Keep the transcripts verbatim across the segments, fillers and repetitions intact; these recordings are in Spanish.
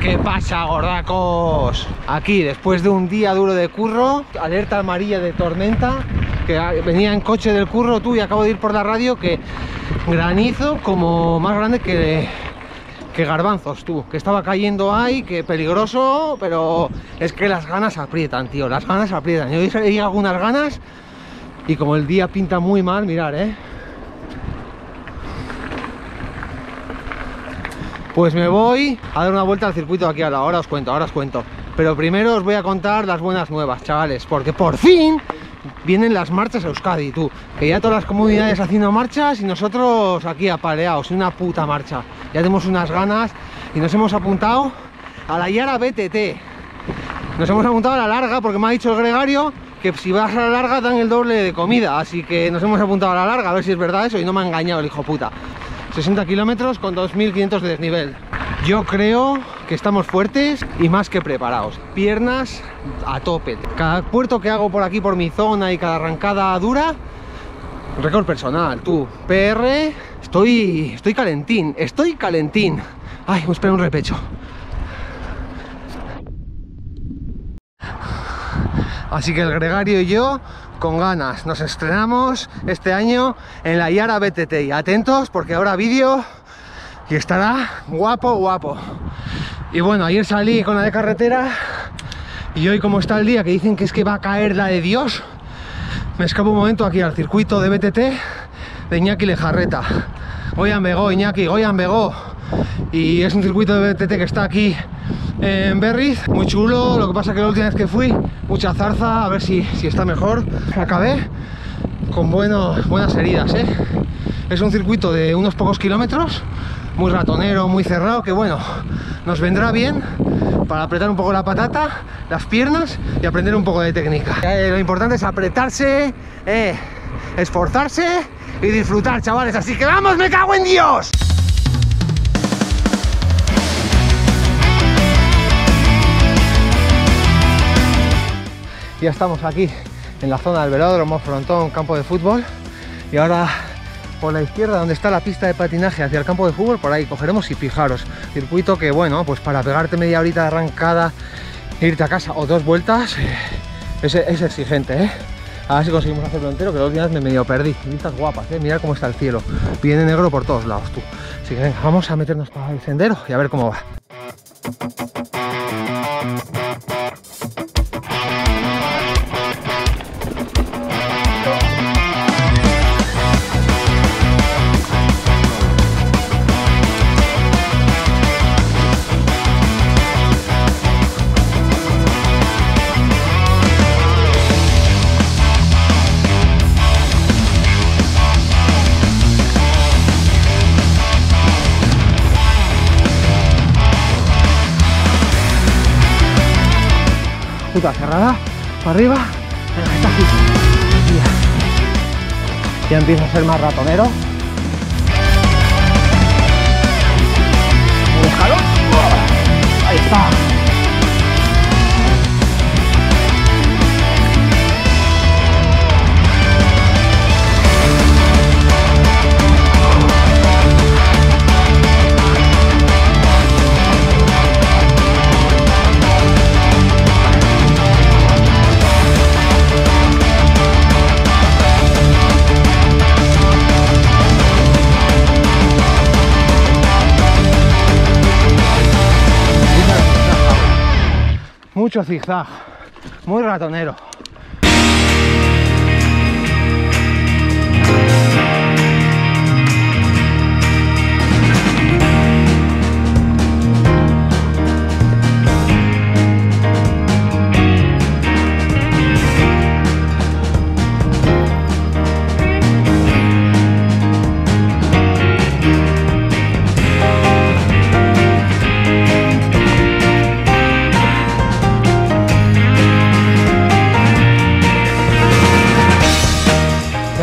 ¿Qué pasa, gordacos? Aquí, después de un día duro de curro, alerta amarilla de tormenta, que venía en coche del curro, tú, y acabo de ir por la radio, que granizo como más grande que, que garbanzos, tú, que estaba cayendo ahí, que peligroso, pero es que las ganas aprietan, tío, las ganas aprietan. Yo hice algunas ganas y como el día pinta muy mal, mirar, ¿eh? Pues me voy a dar una vuelta al circuito aquí ahora, ahora os cuento, ahora os cuento. Pero primero os voy a contar las buenas nuevas, chavales, porque por fin vienen las marchas a Euskadi, tú. Que ya todas las comunidades haciendo marchas y nosotros aquí apaleados, una puta marcha. Ya tenemos unas ganas y nos hemos apuntado a la Aiara B T T. Nos hemos apuntado a la larga porque me ha dicho el gregario que si vas a la larga dan el doble de comida. Así que nos hemos apuntado a la larga, a ver si es verdad eso y no me ha engañado el hijo puta. sesenta kilómetros con dos mil quinientos de desnivel. Yo creo que estamos fuertes y más que preparados. Piernas a tope. Cada puerto que hago por aquí, por mi zona, y cada arrancada dura, récord personal, tú. P R, estoy, estoy calentín, estoy calentín. Ay, me espero un repecho. Así que el gregario y yo, con ganas, nos estrenamos este año en la Aiara B T T. Y atentos, porque habrá vídeo y estará guapo, guapo. Y bueno, ayer salí con la de carretera y hoy, como está el día, que dicen que es que va a caer la de Dios, me escapo un momento aquí al circuito de B T T de Iñaki Lejarreta. Goian Bego, Iñaki, Goian Bego. Y es un circuito de B T T que está aquí en Berriz, muy chulo. Lo que pasa que la última vez que fui, mucha zarza, a ver si, si está mejor. Acabé con bueno, buenas heridas, ¿eh? Es un circuito de unos pocos kilómetros, muy ratonero, muy cerrado, que bueno, nos vendrá bien para apretar un poco la patata, las piernas y aprender un poco de técnica. Eh, lo importante es apretarse, eh, esforzarse y disfrutar, chavales. Así que vamos, me cago en Dios. Ya estamos aquí en la zona del velódromo, frontón, campo de fútbol, y ahora por la izquierda, donde está la pista de patinaje hacia el campo de fútbol, por ahí cogeremos. Y fijaros, circuito que bueno, pues para pegarte media horita de arrancada e irte a casa o dos vueltas es, es exigente, ¿eh? A ver si conseguimos hacerlo entero, que los días me medio perdí. Vistas guapas, ¿eh? Mirad cómo está el cielo, viene negro por todos lados, tú. Así que venga, vamos a meternos para el sendero y a ver cómo va. Puta cerrada, para arriba, está aquí. Ya. ya empieza a ser más ratonero. Un escalón. Ahí está. Mucho zigzag, muy ratonero.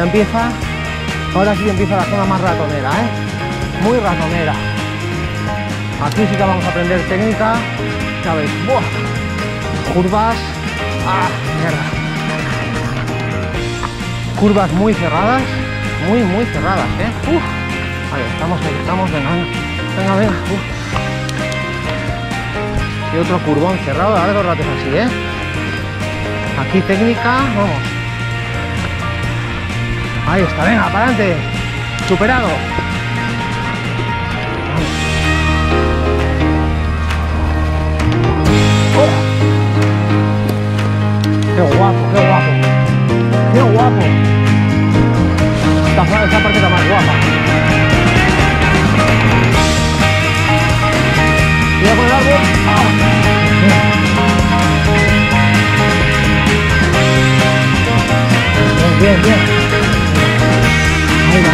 Empieza, ahora sí empieza la zona más ratonera, ¿eh? Muy ratonera. Aquí sí que vamos a aprender técnica, ¿sabéis? ¡Buah! Curvas, ¡ah, mierda! Curvas muy cerradas, muy, muy cerradas, ¿eh? ¡Uf! Vale, estamos, ahí estamos, venga, Venga, venga. Uf. Y otro curvón cerrado, ahora dos ratos así, ¿eh? Aquí técnica, vamos. Ahí está, venga, para adelante. Superado. Qué guapo, qué guapo, qué guapo. Esta, esta parte está más guapa. Voy a poner algo. ¡Oh! Bien, bien, bien. Ahí va.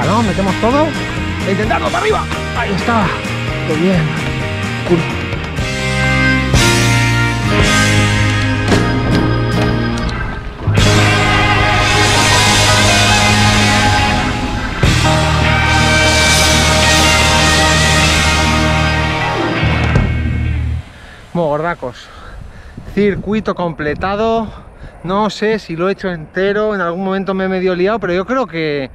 Parón, metemos todo e intentarlo para arriba. Ahí está, qué bien. Curva. Bueno, gordacos, circuito completado. No sé si lo he hecho entero, en algún momento me he medio liado, pero yo creo que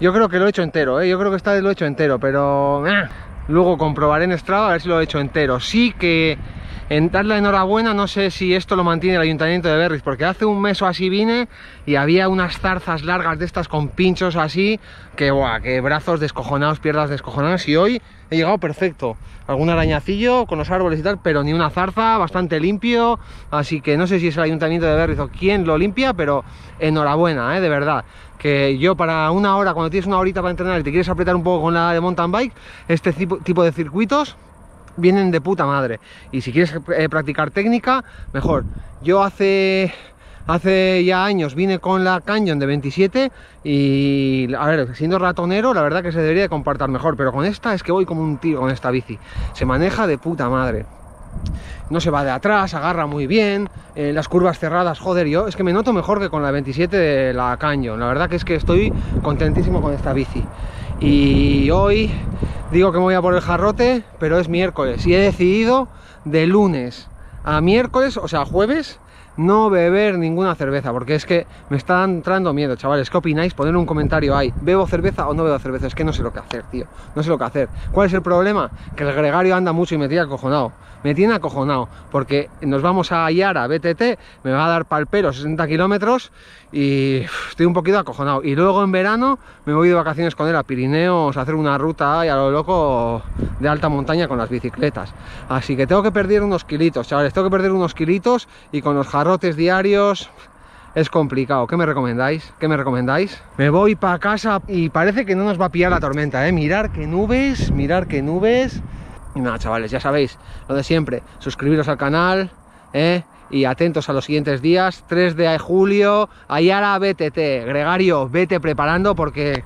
Yo creo que lo he hecho entero, ¿eh? Yo creo que esta vez lo he hecho entero, pero eh, luego comprobaré en Strava a ver si lo he hecho entero. Sí que en darle enhorabuena, no sé si esto lo mantiene el Ayuntamiento de Berriz, porque hace un mes o así vine y había unas zarzas largas de estas con pinchos así, que buah, que brazos descojonados, piernas descojonadas, y hoy he llegado perfecto. Algún arañacillo con los árboles y tal, pero ni una zarza, bastante limpio, así que no sé si es el Ayuntamiento de Berriz o quién lo limpia, pero enhorabuena, ¿eh? De verdad. Que yo para una hora, cuando tienes una horita para entrenar y te quieres apretar un poco con la de mountain bike, este tipo de circuitos vienen de puta madre. Y si quieres eh, practicar técnica, mejor. Yo hace, hace ya años vine con la Canyon de veintisiete y, a ver, siendo ratonero, la verdad que se debería de compartir mejor, pero con esta es que voy como un tío con esta bici. Se maneja de puta madre. No se va de atrás, agarra muy bien, eh, las curvas cerradas, joder, yo es que me noto mejor que con la veintisiete de la Canyon. La verdad que es que estoy contentísimo con esta bici. Y hoy digo que me voy a por el jarrote, pero es miércoles y he decidido de lunes a miércoles, o sea jueves, no beber ninguna cerveza, porque es que me está entrando miedo, chavales. ¿Qué opináis? Poned un comentario ahí. ¿Bebo cerveza o no bebo cerveza? Es que no sé lo que hacer, tío. No sé lo que hacer. ¿Cuál es el problema? Que el gregario anda mucho y me tiene acojonado. Me tiene acojonado, porque nos vamos a Aiara B T T, me va a dar pal pelo sesenta kilómetros y estoy un poquito acojonado. Y luego en verano me voy de vacaciones con él a Pirineos a hacer una ruta y a lo loco de alta montaña con las bicicletas. Así que tengo que perder unos kilitos, chavales. Tengo que perder unos kilitos y con los jarros rotes diarios es complicado. ¿Qué me recomendáis? ¿Qué me recomendáis? Me voy para casa y parece que no nos va a pillar la tormenta, ¿eh? Mirar qué nubes, mirar qué nubes. Y nada, chavales, ya sabéis, lo de siempre, suscribiros al canal, ¿eh? Y atentos a los siguientes días, tres de julio, Aiara B T T, gregario, vete preparando porque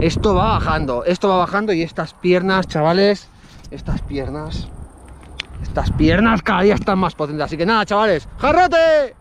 esto va bajando, esto va bajando y estas piernas, chavales, estas piernas... Estas piernas cada día están más potentes. Así que nada, chavales, ¡jarrote!